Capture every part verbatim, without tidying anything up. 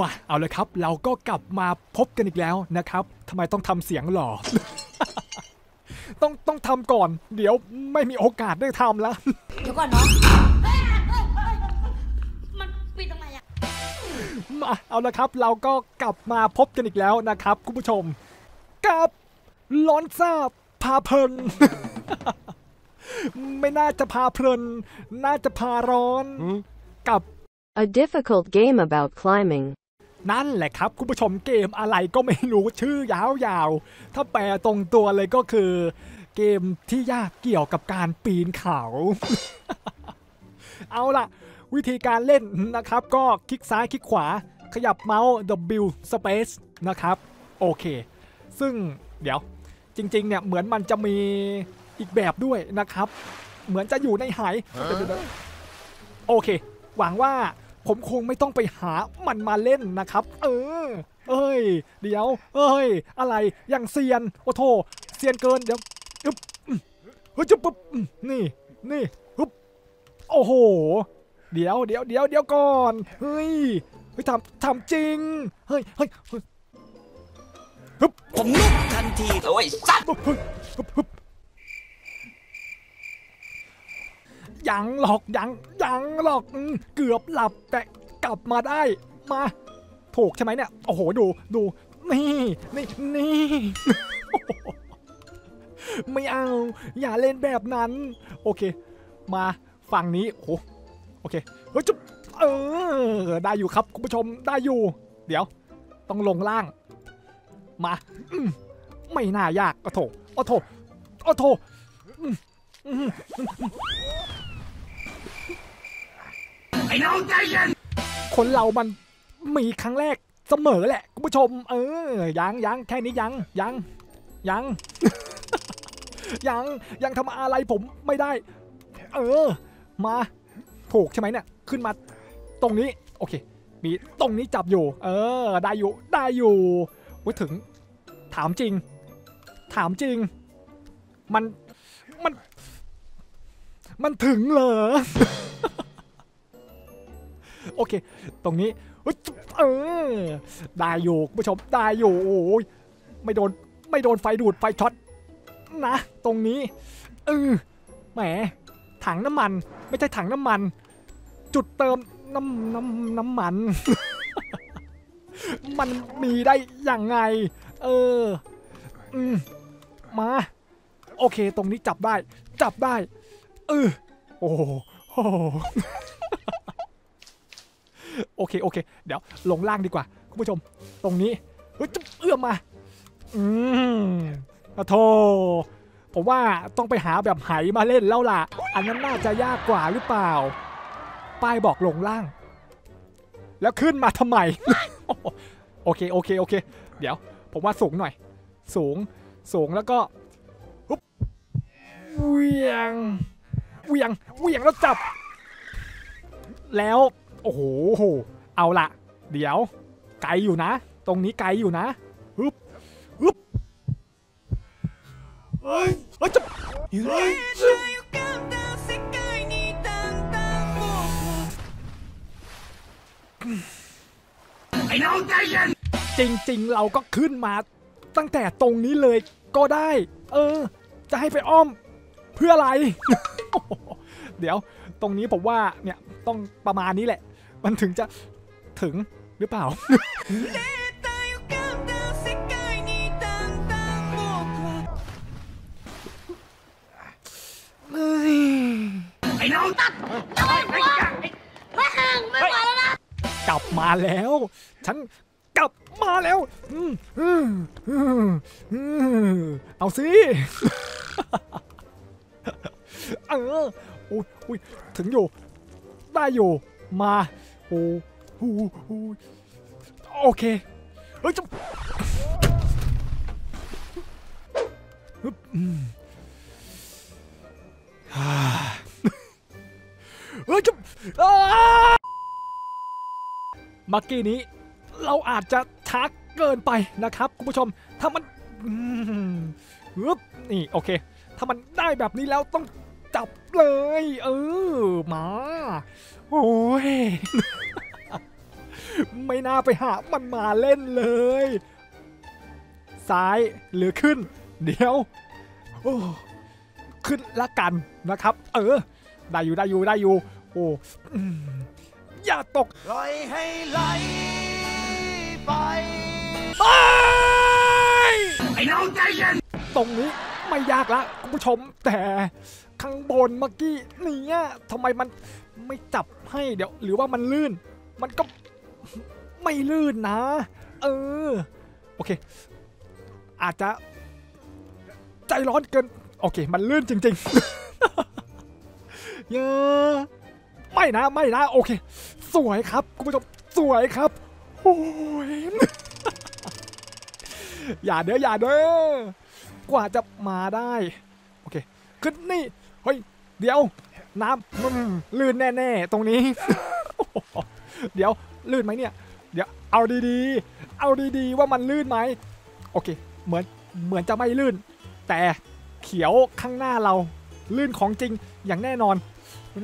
มาเอาเลยครับเราก็กลับมาพบกันอีกแล้วนะครับทำไมต้องทำเสียงหล่อ ต้องต้องทำก่อนเดี๋ยวไม่มีโอกาสได้ทำแล้วเดี๋ยวก่อนเนาะมันปิดทำไมอะมาเอาละครับเราก็กลับมาพบกันอีกแล้วนะครับคุณผู้ชมกับร้อนซ่าพาเพลิน ไม่น่าจะพาเพลินน่าจะพาร้อนกับ A Difficult Game About Climbing นั่นแหละครับคุณผู้ชมเกมอะไรก็ไม่รู้ชื่อยาวๆถ้าแปลตรงตัวเลยก็คือเกมที่ยากเกี่ยวกับการปีนเขา เอาล่ะวิธีการเล่นนะครับก็คลิกซ้ายคลิกขวาขยับเมาส์ ดับเบิลยู Space นะครับโอเคซึ่งเดี๋ยวจริงๆเนี่ยเหมือนมันจะมีอีกแบบด้วยนะครับเหมือนจะอยู่ในหายโอเคหวังว่าผมคงไม่ต้องไปหามันมาเล่นนะครับเออเอ้ยเดี๋ยวเอ้ยอะไรอย่างเซียนโอ้โธ่เซียนเกินเดี๋ยวอึ๊บเฮ้ยจุ๊บปุ๊บนี่นี่ฮึบโอ้โหเดี๋ยวเดี๋ยวเดี๋ยวเดี๋ยวก่อนเฮ้ยเฮ้ยทำทำจริงเฮ้ยเฮ้ยฮึบผมลุกทันทีเลยสัตว์ฮึบยังหลอกยังยังหลอกเกือบหลับแต่กลับมาได้มาถูกใช่ไหมเนี่ยโอ้โหดูดูนี่นี่นี่ ไม่เอาอย่าเล่นแบบนั้นโอเคมาฝั่งนี้โอ้โอเคเฮ้ยจุ๊บเออได้อยู่ครับคุณผู้ชมได้อยู่เดี๋ยวต้องลงล่างมาไม่น่ายากโอ้โถโอ้โถโอ้โถคนเรามันมีครั้งแรกเสมอแหละคุณผู้ชมเออยังยังแค่นี้ยังยังยังยังยังทำอะไรผมไม่ได้เออมาถูกใช่ไหมเนี่ยขึ้นมาตรงนี้โอเคมีตรงนี้จับอยู่เออได้อยู่ได้อยู่ไว้ถึงถามจริงถามจริงมันมันมันถึงเหรอโอเคตรงนี้เออได้อยู่คุณผู้ชมได้อยู่โอ้ยไม่โดนไม่โดนไฟดูดไฟช็อตนะตรงนี้เออแหมถังน้ำมันไม่ใช่ถังน้ำมันจุดเติมน้ำน้ำน้ำมัน มันมีได้อย่างไงเอออืมมาโอเคตรงนี้จับได้จับได้เออโอ้โห โอเคโอเคเดี๋ยวลงล่างดีกว่าคุณผู้ชมตรงนี้เฮ้ยเอื้อมมาอืมโอ้โธ่ผมว่าต้องไปหาแบบไหมาเล่นแล้วล่ะอันนั้นน่าจะยากกว่าหรือเปล่าป้ายบอกลงล่างแล้วขึ้นมาทำไม โอเคโอเคโอเคเดี๋ยวผมว่าสูงหน่อยสูงสูงแล้วก็เวียงเวียงเวียงแล้วจับแล้วโอ้โหเอาละเดี๋ยวไกลอยู่นะตรงนี้ไกลอยู่นะฮึบฮึบเฮ้ยเฮ้ยจับเฮ้ยไอ้น้องใจเย็นจริงๆเราก็ขึ้นมาตั้งแต่ตรงนี้เลยก็ได้เออจะให้ไปอ้อมเพื่ออะไร เดี๋ยวตรงนี้ผมว่าเนี่ยต้องประมาณนี้แหละมันถึงจะถึงหรือเปล่า ไอ้น้องตัดกลับมาแล้วฉันกลับมาแล้วเอาสิ เอออุ้ยอุ้ยถึงอยู่ได้อยู่มาโอ้โหโอเคเฮ้ยจบเฮ้ยจบเมื่อกี้นี้เราอาจจะทักเกินไปนะครับคุณผู้ชมถ้ามันนี่โอเคถ้ามันได้แบบนี้แล้วต้องจับเลยเออมาโอ้ย ไม่น่าไปหามันมาเล่นเลยซ้ายหรือขึ้นเดี๋ยวโอ้ขึ้นละกันนะครับเออได้อยู่ได้อยู่ได้อยู่โอ้อย่าตกลอยให้ไหลไปไอ้น้องใจเย็นตรงนี้ไม่ยากละคุณผู้ชมแต่ข้างบนเมื่อกี้เนี่ยทำไมมันไม่จับให้เดี๋ยวหรือว่ามันลื่นมันก็ไม่ลื่นนะเออโอเคอาจจะใจร้อนเกินโอเคมันลื่นจริงๆเยอะไม่นะไม่นะโอเคสวยครับคุณผู้ชมสวยครับโอ้ยอย่าเด้ออย่าเด้อกว่าจะมาได้โอเคขึ้นนี่เฮ้ยเดี๋ยวน้ำลื่นแน่ๆตรงนี้เดี๋ยวลื่นไหมเนี่ยเดี๋ยวเอาดีๆเอาดีๆว่ามันลื่นไหมโอเคเหมือนเหมือนจะไม่ลื่นแต่เขียวข้างหน้าเราลื่นของจริงอย่างแน่นอน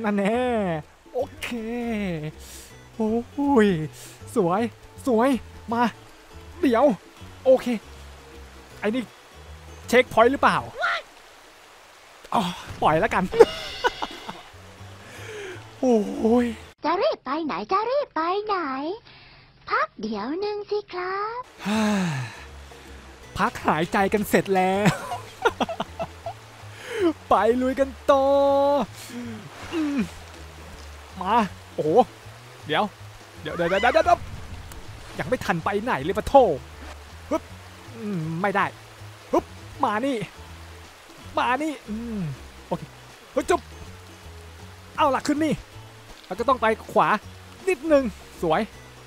นั่นแน่โอเคโอ้ยสวยสวยมาเดี๋ยวโอเคไอ้นี่เช็คพอยต์หรือเปล่าอ๋อปล่อยแล้วกันโอ้ยจะรีบไปไหนจะรีบไปไหนพักเดี๋ยวนึงสิครับพักหายใจกันเสร็จแล้วไปลุยกันต่อมาโอ้เดี๋ยวเดี๋ยวเดี๋ยวเดี๋ยวยังไม่ทันไปไหนเลยปะโถฮึบไม่ได้ฮึบมานี่มานี่โอเคฮึบจุ๊บเอาล่ะขึ้นนี่เราจะต้องไปขวานิดนึงสวย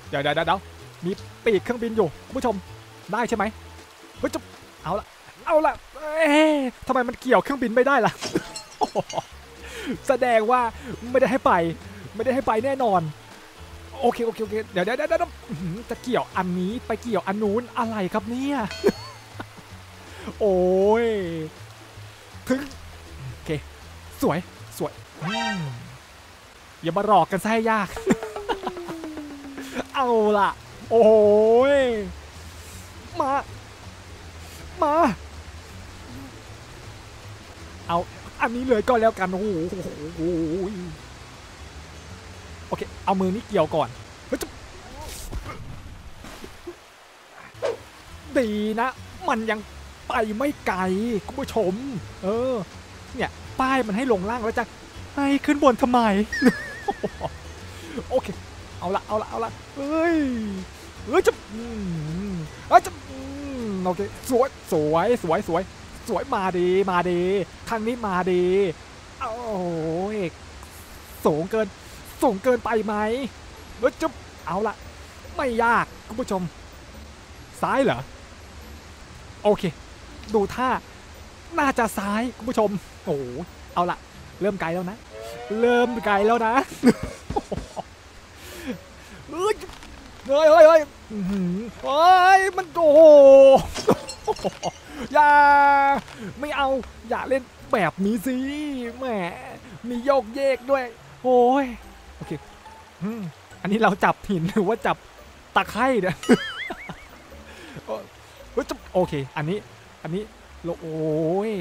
เดี๋ยวเดี๋ยวเดี๋ยวมีปีกเครื่องบินอยู่คุณผู้ชมได้ใช่ไหมฮึบจุ๊บเอาล่ะเอาล่ะทำไมมันเกี่ยวเครื่องบินไม่ได้ล่ะแสดงว่าไม่ได้ให้ไปไม่ได้ให้ไปแน่นอนโอเคโอเคโอเคเดี๋ยวเดี๋ยวเดี๋ยวจะเกี่ยวอันนี้ไปเกี่ยวอันนู้นอะไรครับเนี่ยโอ้ยถึงโอเคสวยสวยอย่ามาหลอกกันซะให้ยากเอาล่ะโอ้ยมามาเอาอันนี้เลยก็แล้วกันโอ้โหโอเคเอามือนี้เกี่ยวก่อนดีนะมันยังไปไม่ไกลคุณผู้ชมเออเนี่ยป้ายมันให้ลงล่างแล้วจะให้ขึ้นบนทำไมโอเคเอาละเอาละเอาละเฮ้ยเฮ้ยจะเฮ้ยจะโอเคสวยสวยสวยสวยสวยมาดีมาดีครั้งนี้มาดีโอ้ยสูงเกินสูงเกินไปไหมแล้วจุ๊บเอาละไม่ยากคุณผู้ชมซ้ายเหรอโอเคดูท่าน่าจะซ้ายคุณผู้ชมโอ้เอาละเริ่มไกลแล้วนะเริ่มไกลแล้วนะเฮ้ยเฮ้ยเฮ้ยเฮ้ยเฮ้ยมันโอ้อย่าไม่เอาอย่าเล่นแบบนี้สิแหมมีโยกเยกด้วยโอ้ยโอเคอันนี้เราจับหินหรือว่าจับตะไคร่เนี่ยโอเคอันนี้อันนี้โอ้ย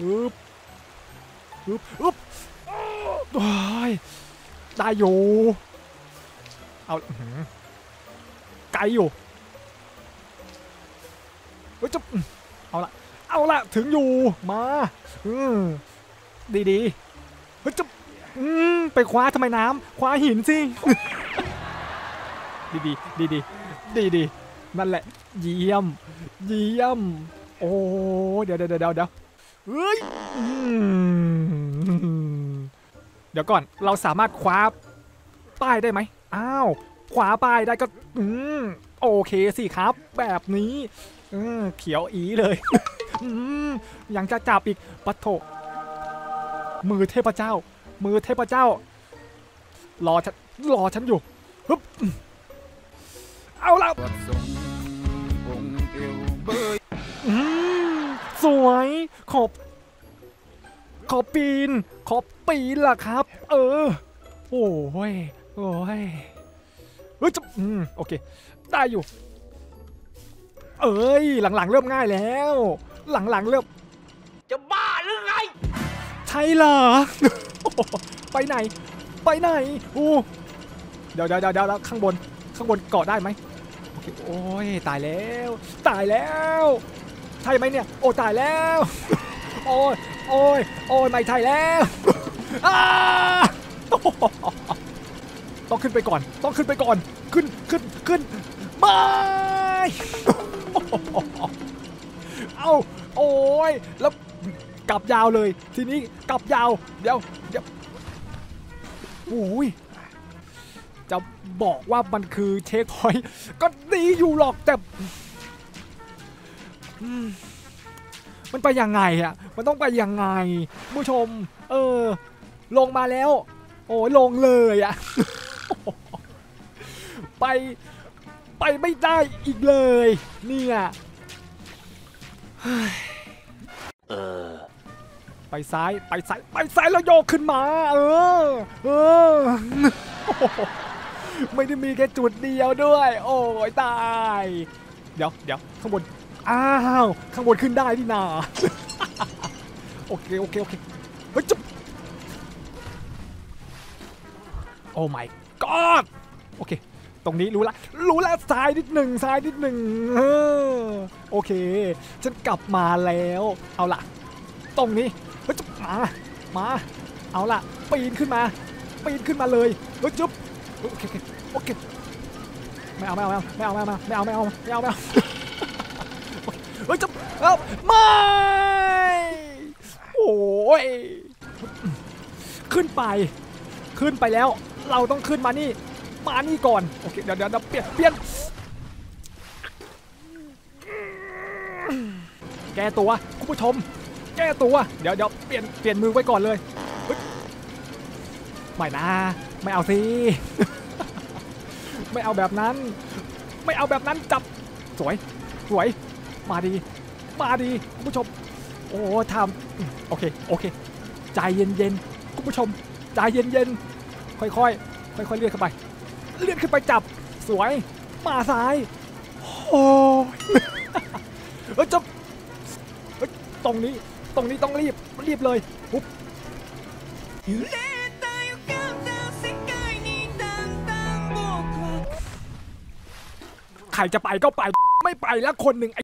อึ๊บอึ๊บอึ๊บโอ้ยได้อยู่เอาไกลอยู่เฮ้ยจะเอาละเอาละถึงอยู่มาอืมดีดีเฮ้ยจะอืมไปคว้าทำไมน้ำคว้าหินสิดีดีดีดีดีดีนั่นแหละเยี่ยมเยี่ยมโอ้เดี๋ยวเดี๋ยวเดี๋ยวเดี๋ยวเฮ้ยเดี๋ยวก่อนเราสามารถคว้าป้ายได้ไหมอ้าวคว้าป้ายได้ก็อืมโอเคสิครับแบบนี้เขียวอีเลยยังจะจับอีกปะโถมือเทพเจ้ามือเทพเจ้ารอฉันรอฉันอยู่ฮึบเอาละสวยขอบขอปีนขอปีนล่ะครับเออโอ้ยโอ้ย เฮ้ยอืมโอเคได้อยู่เอ้ยหลังๆเริ่มง่ายแล้วหลังๆเริ่มจะบ้าหรือไงใช่เหรอ ไปไหนไปไหนโอ้เดี๋ยวเดี๋ยวเดี๋ยวข้างบนข้างบนเกาะได้ไหมโอเคโอ้ยตายแล้วตายแล้วใช่ไหมเนี่ยโอ้ตายแล้วโอ้ยโอ้ยโอ้ยไม่ใช่แล้วต้องขึ้นไปก่อนต้องขึ้นไปก่อนขึ้นขึ้นขึ้นบายเอาโอ้ยแล้วกลับยาวเลยทีนี้กลับยาวเดี๋ยวเดี๋ยวโอ้ยจะบอกว่ามันคือเช็คพอยต์ก็ดีอยู่หรอกแต่มันไปยังไงอ่ะมันต้องไปยังไงผู้ชมเออลงมาแล้วโอ้ลงเลยอ่ะ ไปไปไม่ได้อีกเลยเนี่ยเออไปซ้ายไปซ้ายไปซ้ายแล้วโยกขึ้นมาเออเออ ไม่ได้มีแค่จุดเดียวด้วยโอ้ยตายเดี๋ยวเดี๋ยวข้างบนอ้าวข้างบนขึ้นได้นี่นา โอเคโอเคโอเคเฮ้ยจุ๊บโอ้ my god โอเคตรงนี้รู้ละรู้ละซ้ายนิดหนึ่งซ้ายนิดหนึ่งโอเคฉันกลับมาแล้วเอาละตรงนี้เฮ้ยจุ๊บมามาเอาละปีนขึ้นมาปีนขึ้นมาเลยเฮ้ยจุ๊บโอเคโอเคไม่เอาไม่เอาไม่เอาไม่เอาไม่เอาไม่เอาไม่เอาไม่เอาเฮ้ยจะเอาไม่โอ้ยขึ้นไปขึ้นไปแล้วเราต้องขึ้นมานี่มานี่ก่อนโอเคเดี๋ยวเดี๋ยวเปลี่ยนเปลี่ยนแก้ตัวคุณผู้ชมแก้ตัวเดี๋ยวเดี๋ยวเปลี่ยนเปลี่ยนมือไว้ก่อนเลยไม่นะไม่เอาสิไม่เอาแบบนั้นไม่เอาแบบนั้นจับสวยสวยมาดีมาดีคุณผู้ชมโอ้ทำโอเคโอเคใจเย็นเย็นคุณผู้ชมใจเย็นเย็นค่อยค่อยค่อยค่อยเลื่อนขึ้นไปเลื่อนขึ้นไปจับสวยมาซ้ายโอ้เฮ้ยจับตรงนี้ตรงนี้ต้องรีบรีบเลยปุ๊บใครจะไปก็ไปไม่ไปแล้วคนหนึ่ง